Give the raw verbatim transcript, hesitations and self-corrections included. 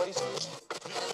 places.